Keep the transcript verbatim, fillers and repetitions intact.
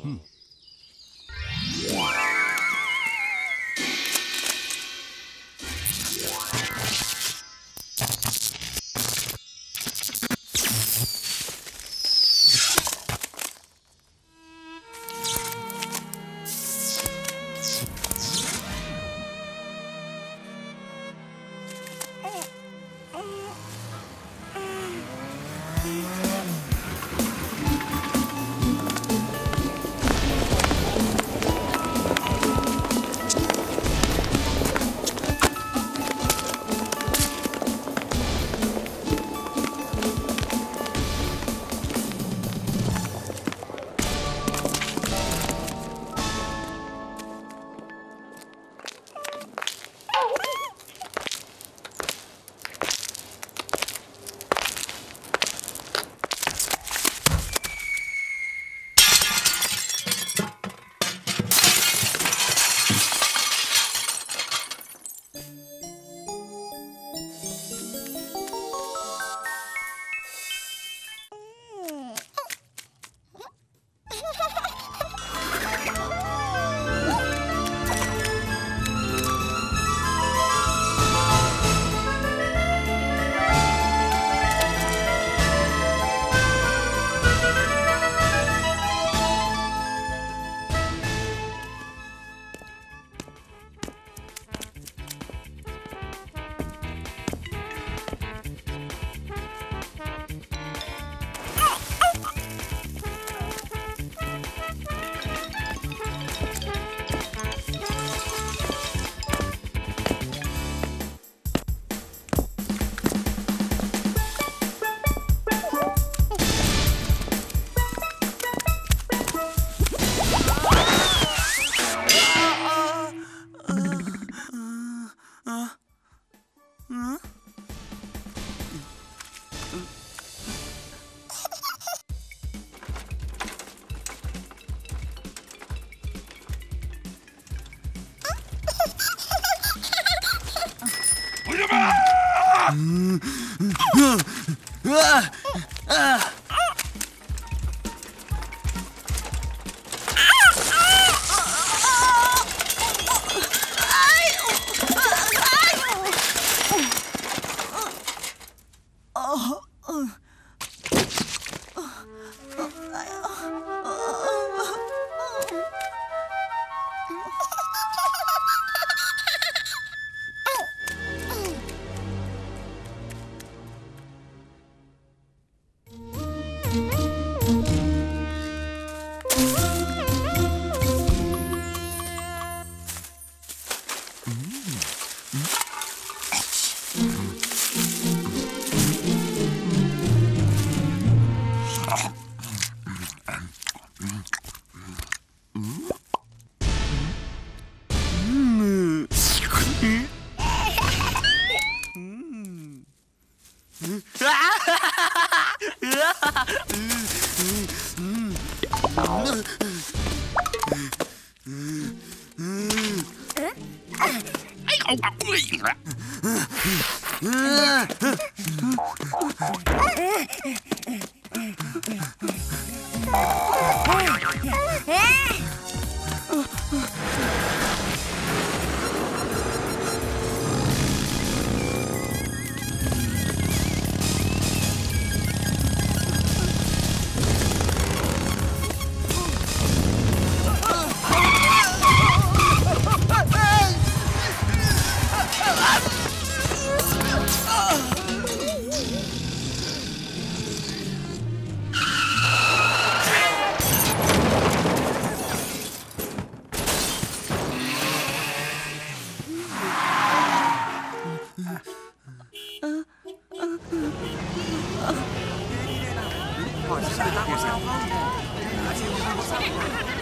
Hmm. What is that?